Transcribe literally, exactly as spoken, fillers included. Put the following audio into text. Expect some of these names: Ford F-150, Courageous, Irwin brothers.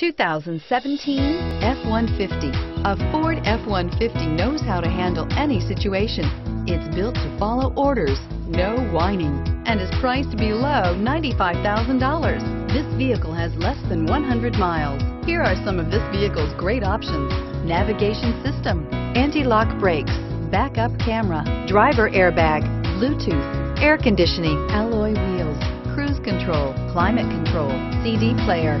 two thousand seventeen F one fifty. A Ford F one fifty knows how to handle any situation. It's built to follow orders, no whining, and is priced below ninety-five thousand dollars. This vehicle has less than one hundred miles. Here are some of this vehicle's great options: navigation system, anti-lock brakes, backup camera, driver airbag, Bluetooth, air conditioning, alloy wheels, cruise control, climate control, C D player.